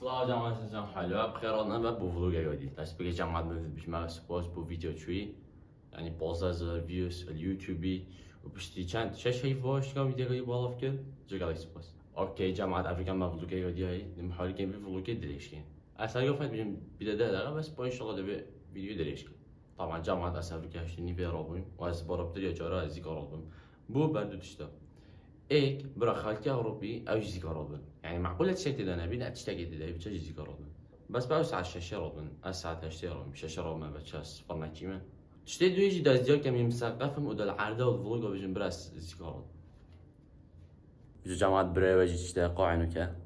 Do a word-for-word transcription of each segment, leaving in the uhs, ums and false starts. Hello جماعة السلام حلوة بخير. أنا ما بفلوج جديد. أسبوع جماعة بنفيش مع سبورت بفيديو تري يعني بوزاز ريفيوز اليوتيوبي وبشتى كان شش هاي فوش كم فيديو جديد والله فكر جالك سبورت. أوكي جماعة أفريقيا ما بفلوج جديد هاي المحاور كان بفلوج دريشكين. أسألك فهد بيجم بدأ ده بس بقى إن شاء الله ده فيديو دريشكين. طبعا جماعة أفريقيا هشتني في رابعين وأسبوع رابطري أجرا زيك رابعين بو بردو تشتا. إيك برا خالتي أوروبي أجزي كرابن يعني معقولة تشتري ده أنا بين أتشتري ده ده بتجزي كرابن بس بعوز على الشاشة رابن الساعة تشتري رابن الشاشة رابن بتشاس فرناتي ما تشتري ده يجي داز ديال كم يمسقفهم وده العرضة والفلوج وبيجن براس زي كرابن جماعة برا وجي تشتري قاعين وكا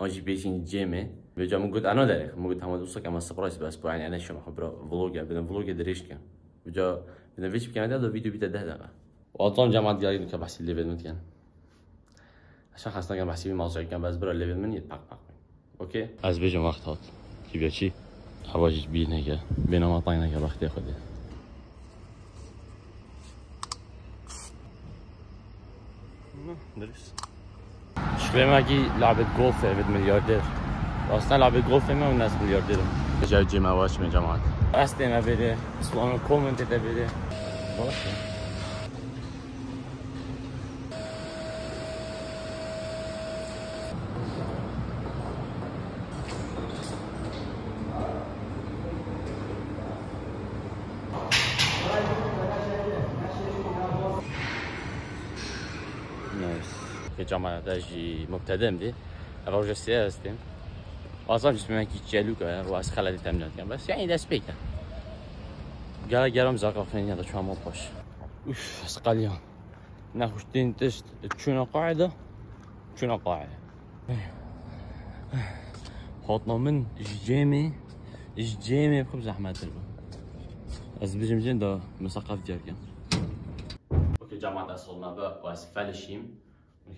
أجي بيتين جيمة بيجا موجود أنا دارك موجود هم دوسك أما سبرايز بس بعدين أنا شو محبرة فلوجا بدنا فلوجا دريش كم بيجا بدنا فيش بكم ده فيديو بيتا ده ده وأطلع جماعة جايين كبحث اللي بدنا كان عشان حاسس إن أنا بحسب الموضوع كان بس برا الليفل مني يتبقى أوكي. أز بيجي مقطعات كيف يجي؟ حواجز بينا كده بينا ما طينا كده بختي خدي. درس. شو ما جي لعبة جولف عبد ملياردير. أصلاً لعبة جولف ما والناس ملياردير. جاي جي ما واش من جماعة. أستنى ما بدي سؤال كومنت ده بدي. جماعة تاجي مبتدأ مدي، أروج السيارة استم، أصلاً جسمي كيتشالوكا وأس خلدي تمنات كم بس يعني ده سبيكة، قال قالهم زاكر فيني هذا شو ما بقاش، وش سقاليهم، ناخذ تين تشت تشونا قاعدة، تشونا قاعدة، حطنا من جيمي، جيمي بخبز زحمة تلبو، أزبيج مجين ده مثقف ديالك. أوكي جماعة أصلنا بقى وأسفلشيم.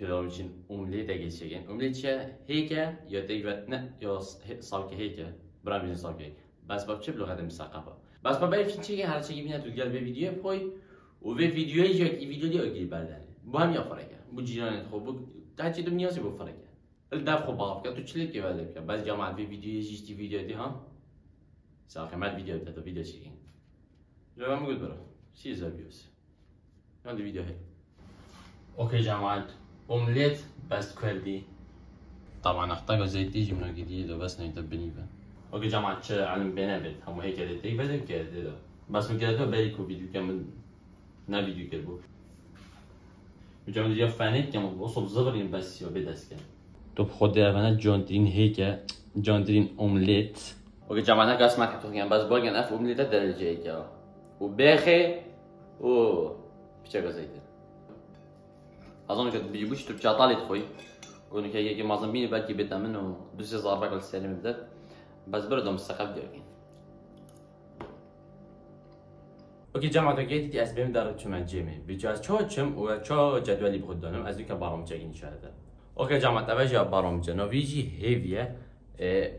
كده ممكن أمليت أجيشين أمليتها هيكا يديك نه يوص صارك هيكا برامج صارك بس بقى بلغة هذا مثقفة بس بقى في شيء هذا شيء بينا تقول فيديو بخوي وفي فيديو يجيك فيديو دي أجيب بعدين بهم يفرقه بجيران خوب تحت دم نيازي بفرقه الدف خوب عارفك تشلك يبالك بس جماعة في فيديو يجيش تي فيديو دي ها ساق ما الفيديو ده تو فيديو شيء جوا موجود برا شيء زبيوس عندي فيديو هاي أوكي جماعة أومليت بس كردي طبعا أحتاج زيت تيجي من جديد وبس نتبني فيه. أوكي جماعة شو علم بنابت هم هيك كده تيجي بدل كده بس مكده بالكو فيديو كامل نا فيديو كده. بجمع دي فانيت كم وصل زغرين بس وبدأس كده. طب خد يا بنات جونتين هيك جونتين أومليت. أوكي جماعة كاس ما تحطوهم بس باجن أف أومليت درجة هيك وباخي أو بتشجع زيت. أظن كده بيجيبوش تبقى طالت خوي، وإنه كي كي معظم بيني بقى كي بدأ منه دوسي صار رجل سالم بدأ، بس بردهم السقف ديالكين. أوكي جماعة أوكي تي أسباب دارت شو مع جيمي، بيجاز شو تشم وشو جدولي بخدانهم أزوي كبرامجين إن شاء الله. أوكي جماعة أبغى جاب برامجنا ويجي هيفيا،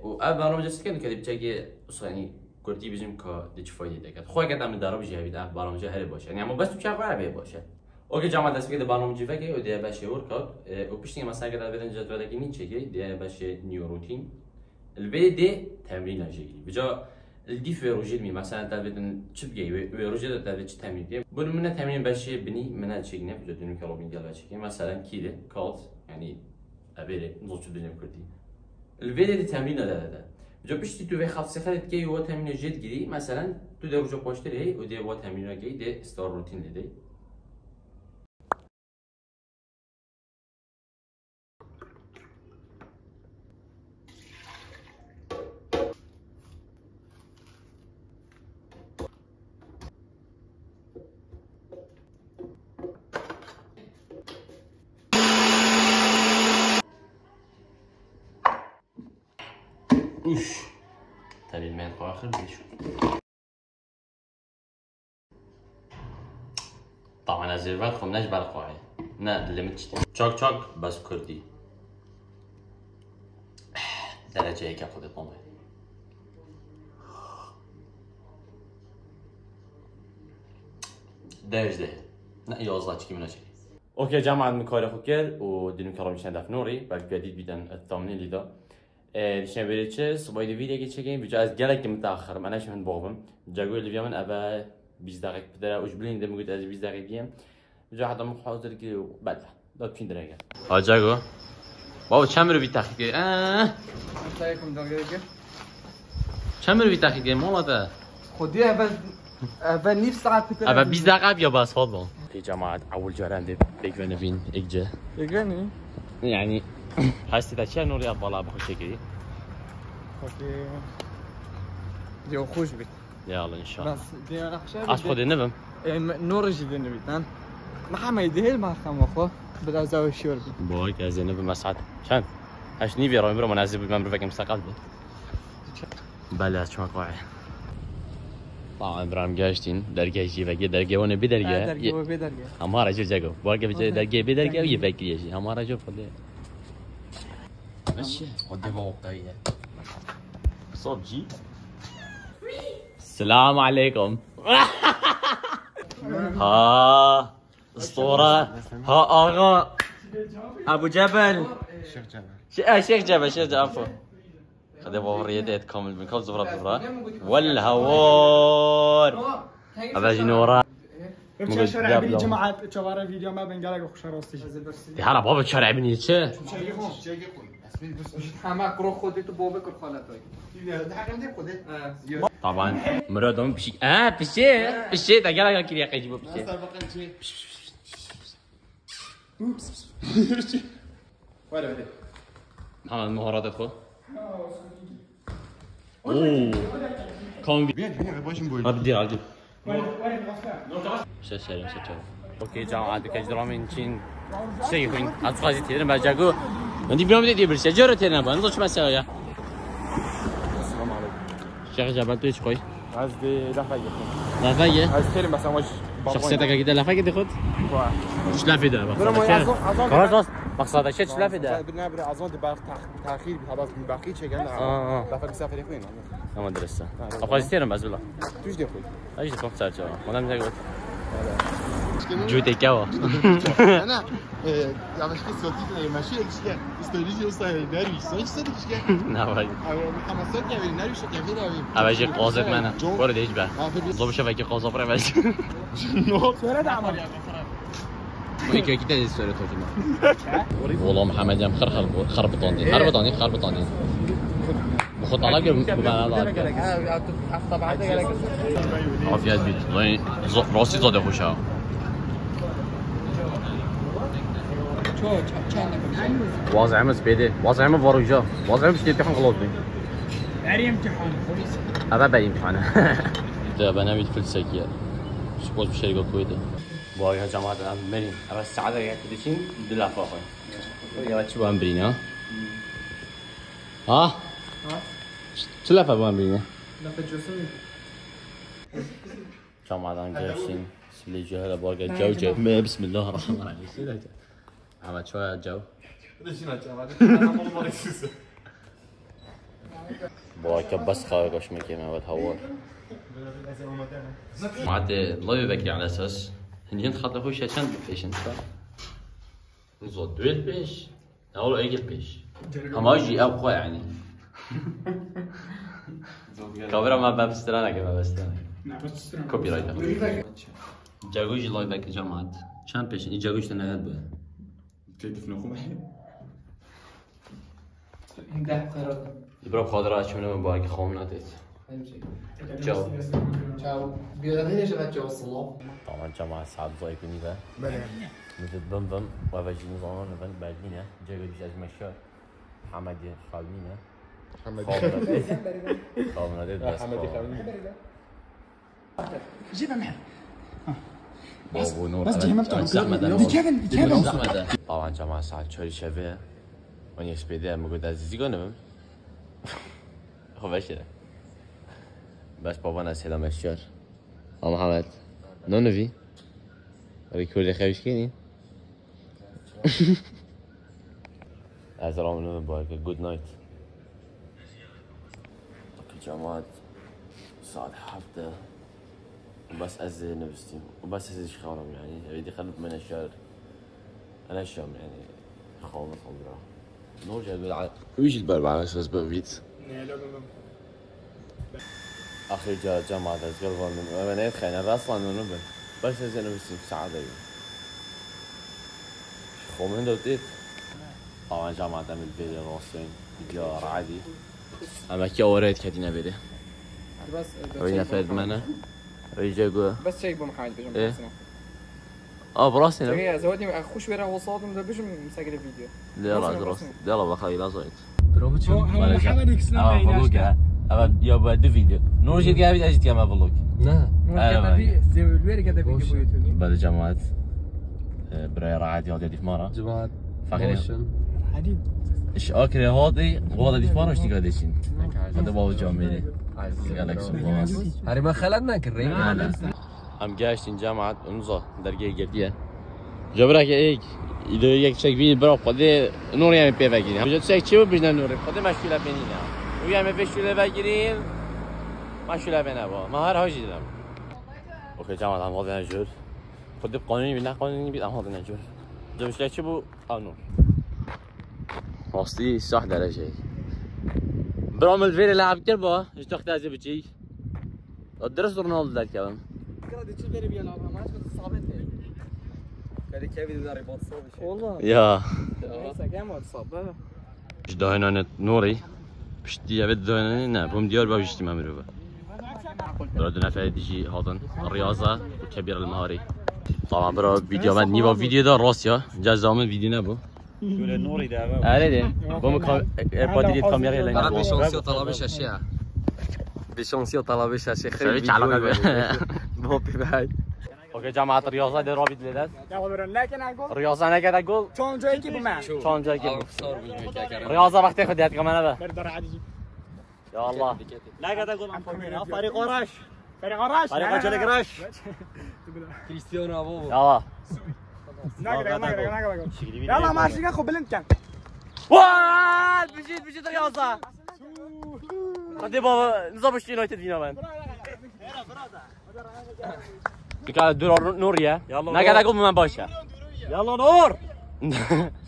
وأبرامج سكان كده بتجي يعني كرتي بيجيم كدش فايدة كده، خوي كده من دارو بيجي هيدا برامج هري باشه، يعني أما بس تبقى عربي باشه. اوكي جماعة دست بگید برنامجی فکر و دیگه باشه ورکات و پشتی مثلا اگر در بدن جدول که نیچه که دیگه باشه نیوروتین البته دی تمرین نشگیری بجا الگیف ویروجید می مثلا در بدن چی بگی ویروجید در بدن چی تمرین دی برو منه تمرین باشه بینی منه چگینه بجا دونو که رو بیندیل باشه که مثلا کیده کالت یعنی ابره نزد شده نیم کردی البته دی تمرین نداره ده بجا پشتی تو به خفصه خدت که و تمرین جد گیری مثلا تو در وجه پاشتری و دیگه و تمرین را گیری دی استار روتین دی اوش تبي الماء آخر بيشو طبعا الزربات خم نجبر قاعي نا اللي متشتي شاك شاك بس كردي درجة هيك خذي طمي درجة نا يوزلا تشكي منها شيء. اوكي جماعة مكاري خوكر ودينو كراميش ندف نوري بعد جديد بدن الثامنين لذا دشنا بيرتشس وبيدي فيديو كي تشكين بيجي از جالك متاخر ما اناش من بوبم جاقول اللي بيعمل ابا بيزدرك بدرا وش بلين ده موجود از بيزدرك بيام بيجي حدا محاضر كي وبعد ضرب شي درجه اه جاقو واو شامر بيتاخير اه عليكم درجه شامر بيتاخير مولاده خديها بس ابا نيف ساعه ابا بيزدرك يا باس فضل يا جماعه اول جراند بيجونا فين اجا يجاني يعني حاسس اذا شنو رياض ضلاب اخو شكلي اوكي ديو خوش بك يلا ان شاء الله بس ديو راح شباب اخذ النبم نور جديد النبي تمام محمد يدير مع خم اخو بدا زاو الشرب باي يا زينب مسعد شان اش نيفي راه مرو منازل بالممر فيك مستقل بلا شو قاعد طبعا ابراهيم جاشتين درجه جيبه درجه وانا بدرجه درجه بدرجه اما رجل جاكو باقي درجه بدرجه ويفك لي شيء اما رجل فضي ماشي قدام واقعيه صوب جي السلام عليكم ها اسطوره ها اغا ابو جبل شيخ جبل شيخ جبل شيخ جبل عفوا خذ ابو ريادات كامل من كوز زبره زبره والهوار هذا جنوره مش شارع بني جماعه تشوارع فيديو ما بنقالك اخو شراستي يا هلا بابا شارع بني تشا طبعا مرادهم بشي اه بشي بشي تقالك كي يا يجيبوا بشي ولا بدي محمد مهارات ادخل اوه كم بيت باش نقول ابدي عادي سلام سلام اوكي جماعه كاج درامين تشين سيفين اتفازي تيرن باجاكو عندي بيوم دي برشا جرو تيرن با نضوش مسايا السلام عليكم شيخ جاباتي شكوي قصدي لافايه لافايه استري مثلا واش شخصيتك كده لافايه تاخد مش لافي ده خلاص مقصد الشيء لافي ده بالنبره اظن ده تاخير خلاص من باقي شيء قالنا لافاك سافري فين ما مدرسه افازي تيرن بازولا توش دي اخوي ايش تفكر ترجع وانا مزاجك جوتي كوا انا يعني شفت صوتي ماشي كده استريجي وصاير داري صوتي كده لا والله انا صوتي يعني ناري شكلي كده ابي اجي قازت معنا ولا ليش بقى ضرب شبكه قازه برا بس شنو ترى ده عمل ويكي كده الصوره تمام والله محمد يا مخرخر خربطاني خربطاني خربطاني بخط على جنب بقى على طبعا عافية بيت والله راسي زاد خوشها وضع مس بيدي وضع مس فاروجا وضع مس يمتحن خلاص بي عري امتحان هذا باي امتحان ده بنامي الفلسكية شكوز بشركة كويتة باي يا جماعة أنا مريم أنا السعادة قاعد تدشين دلا فاخر يا بتشوف أمبرينا ها شو لفه بامبرينا؟ لفه جوسوي جماعة جالسين سليجي هلا باقي الجو جو بسم الله الرحمن الرحيم عملت شوية جو باقي بس خارج مكي ما بتهور بعد الله يبكي على اساس هنجين خاطر خوش عشان بيش انت نزود دويل بيش نقول اجل بيش هما يجي اقوى يعني كاميرا ما بابسترانك ما بابسترانك كوبي رايت جاغوجي الله يبارك يا جماعة شان بيش جاغوجي تنهد بها تلتف نقوم أحيان هنده بخيرات إبراب خادرات شمنا من باقي خوامنا ديت جو جو بيغنيني شغل جو الصلاة طبعا جماعة سعد ضايق ونيبا بلع مثل بم بم وفجي نظامنا بند بلدينا جاغوجي أجمع الشهر حمدي خالينا محمد خالنا ديت بس جيبها معي بابو نور بس دي مفتوح دي كابل دي كابل طبعا جماعة ساعة شوري شابية واني اسبيديها موجود عزيزي قنبم خو باشرة بس بابانا سلام الشهر ها محمد نونوفي ريكوردي خاوشكيني أزرام نونو بارك جود نايت جماعة الساعة حفظة وبس أزل نفسي وبس أزل شخارم يعني بدي خلب من الشهر أنا الشام يعني خالص عمره Non, j'avais la. Oui, j'ai le bal, bah, ça se passe vite. أخي جاء جامعة تقربوا من وبنات خينا أصلا ونبل بس زين بس سعادة يوم خو من دوتيت طبعا جامعة تعمل بيلي روسين بجار عادي أما كي وريت كدينا بيلي بس رينا فاد منا ريجا جوا بس شيء بمحال بجمع إيه؟ اه براسي هي زودني أخوش ويرا وصادم ده بجم مسجل فيديو لا لا دراسي لا لا بخلي لا زايد بروبتشو ولا شيء أبى يبى ده فيديو نور جيت كذا بيجي كذا ما بلوك نه كذا بي زي الوير كذا بيجي بيوتيوب بعد جماعات براي رعادي هادي في مرة جماعات فاكرين عادي إيش أكره هادي هادي في مرة إيش تقعد يشين هذا باو جامعي قالك سباس هري ما خلنا كريم أم جاشين جماعات أنزا درجة جدية جبرك إيك إذا يك تشيك فيديو برا قدي نور يعني بيفاجئني بجد تشيك شو بيجنا نور قدي مشكلة بيننا ويعمل في شلة بقرين ما شلة بينا با ما هر هاجي دم. أوكي جماعة عم هذا نجور. خد بقانوني بنا قانوني بيت عم هذا نجور. جمشلة شو بو قانون. مصدي صح درجة. برام الفير لعب كربا يشتغل تازي بتشي. الدرس رونالد ده كمان. كده دي تشيل فيري بيلعبها ما عشان الصعبة. كده كيف ده رباط صعب. والله. يا. هسا كم وتصاب؟ جدا هنا نوري. بشتي أبد ذهني نعم ديار بابي بشتي ما مروه. برادنا فاديجي هذا الرياضة وكبير المهاري. طبعا برا فيديو ما نيبا فيديو ده راسيا جزء من فيديو نبو. شو النوري ده؟ أهلين. بمك بادي الكاميرا لين. طلبي شانسية طلبي شاشة. بشانسية طلبي شاشة. خليك على قلبي. ما بيبعد. أوكي جماعة الرياضة ده رابط لذات. الرياضة أنا كده أقول. شون جاي كيبو معه. شون جاي كيبو. الرياضة راح تاخد يدك كمان أبا. بردر عادي. يا الله. لا كده أقول عن فريق. فريق رش. فريق رش. فريق جلك رش. كريستيانو أبوه. يا الله. ناقدر ناقدر ناقدر. يلا ما شيء أخو بلنت كان. وااا بجيت بجيت الرياضة. قدي بابا نظام الشينويت فينا من. بكا دور نور يا نقعد اقول من باشا يلا نور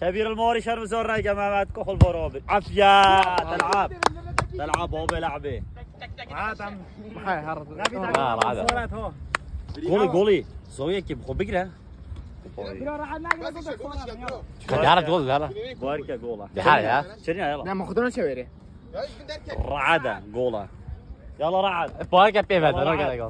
كبير الموري شرم زور يا جماعه كحل برابل عافيه تلعب تلعب هو بيلعب ايه عادم محي هرد لا لا صورات هو قولي قولي سويه كيف خو بقرا يا رجل يلا بارك قوله يا شنو يلا لا ما خدونا شويري رعاده قوله يلا رعد بارك بيبه رجع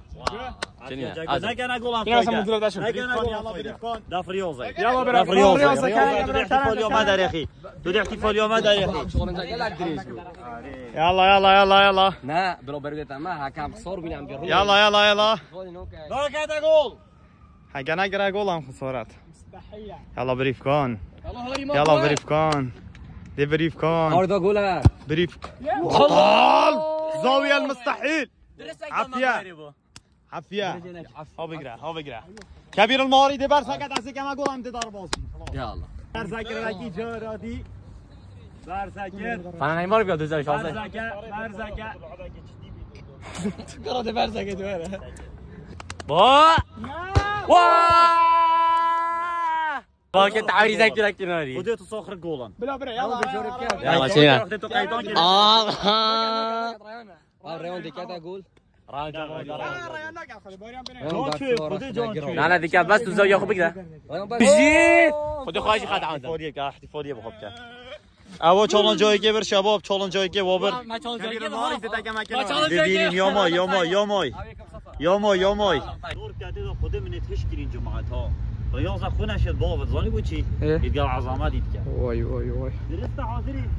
شنو؟ زكي انا اقول لك انا لا فريوزه يلا برا فريوزه يا اخي تدعتي فوليو ما داري يا اخي يلا يلا يلا يلا لا برو برقيت معها كان خسور بين عم بيروح يلا يلا يلا برك هذا جول حق انا اقرا جول عن خسارات مستحيل يلا بريف كون يلا بريف كون دي بريف كون ارض اقولها بريف زاويه المستحيل عافيه عافيه هو بقرا هو بقرا كبير المهاري دي برسك عسى كما اقول عم تدار باصي يلا برسك راكي جارادي برسك انا نيمار بيقعد يزعل برسك برسك جارادي برسك دوره با وا باكت عريزك لك كناري وديت صخر جولان بلا بلا يلا يلا اخذت قيدان اه ريون دي كذا اقول راجع راجع راجع لا لا ديك بس الزاويه خو بكذا بجي خدي خايش خد عاد فوريك احتفاليه بخبك اوا تشالنجايكه بر شباب تشالنجايكه وبر ما تشالنجايكه ما تشالنجايكه يا ماي يا ماي يا ماي يا ماي يا ماي دور كده خدي من تشكيل جماعتها رياضه خنش الباب ظني وشي يتقال عظمه ديك واي واي واي لسه حاضرين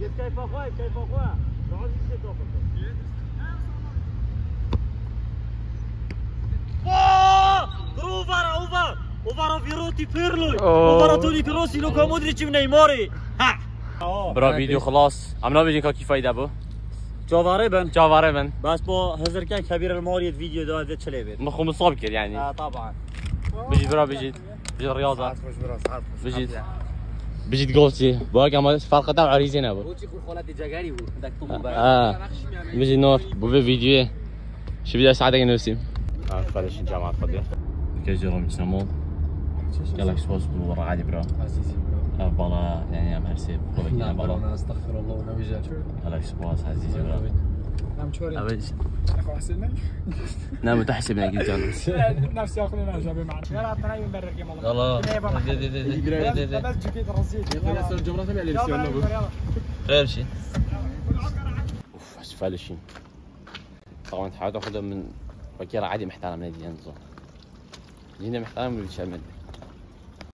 كيف اخويا كيف اخويا اوفر اوفر اوفر فيروتي بيرلو اوفر توني كروسي لوكا مودريتش ونيماري برا فيديو خلاص عملنا فيديو كيف فايده ابو جواربن جواربن بس بو هزر كان كبير الموريد فيديو دو هذا تشليبيت مخو مصاب كل يعني اه طبعا بيجي برا بيجي بيجي الرياضه بيجي بيجي تقولتي باك ما فرق تاع عريزين ابو قلت يقول خالتي جاكاري بدك تطلب اه بيجي نور بوفي فيديو شو بدي اساعدك نفسي اه خليش الجامعه تفضل كاجرهم يسمون يلا شوز بالورا عادي برا بلا يعني عم هرسب بلا بلا استغفر الله ونبي جاتور هلا شباز عزيزي نعم شو رأيك؟ أخو حسنك؟ نعم تحسبني قلت أنا نفسي أخذ لنا جابي معنا يلا عطنا أي مبرر يا مالك يلا دي دي دي دي دي دي بس جبت الرصيد يلا يصير الجمرة تبع اللي يصير نقول غير شيء أوف حسف هذا الشيء طبعا حاولت أخذها من بكيرة عادي محترم نادي ينزل جينا محترم بالشمال